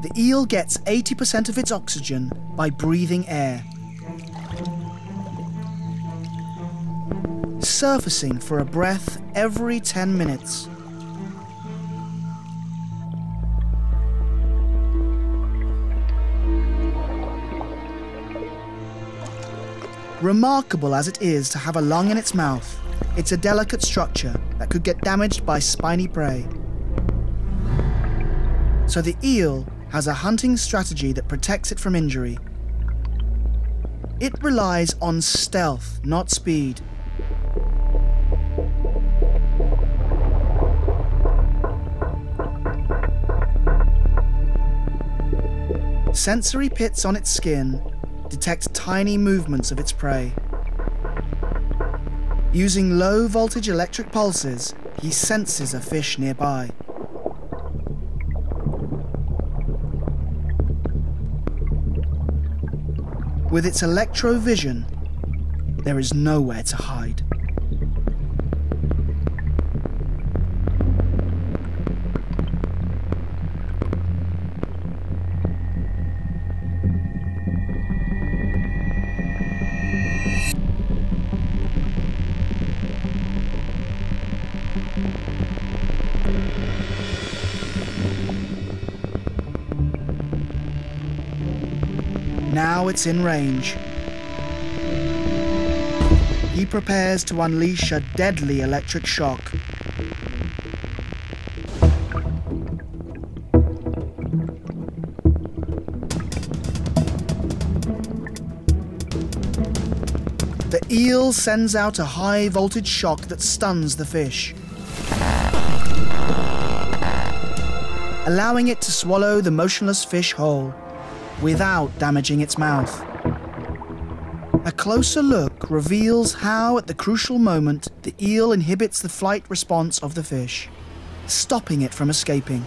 The eel gets 80% of its oxygen by breathing air. Surfacing for a breath every 10 minutes. Remarkable as it is to have a lung in its mouth, it's a delicate structure that could get damaged by spiny prey. So the eel has a hunting strategy that protects it from injury. It relies on stealth, not speed. Sensory pits on its skin detect tiny movements of its prey. Using low-voltage electric pulses, he senses a fish nearby. With its electrovision, there is nowhere to hide. Now it's in range. He prepares to unleash a deadly electric shock. The eel sends out a high voltage shock that stuns the fish, allowing it to swallow the motionless fish whole, without damaging its mouth. A closer look reveals how, at the crucial moment, the eel inhibits the flight response of the fish, stopping it from escaping.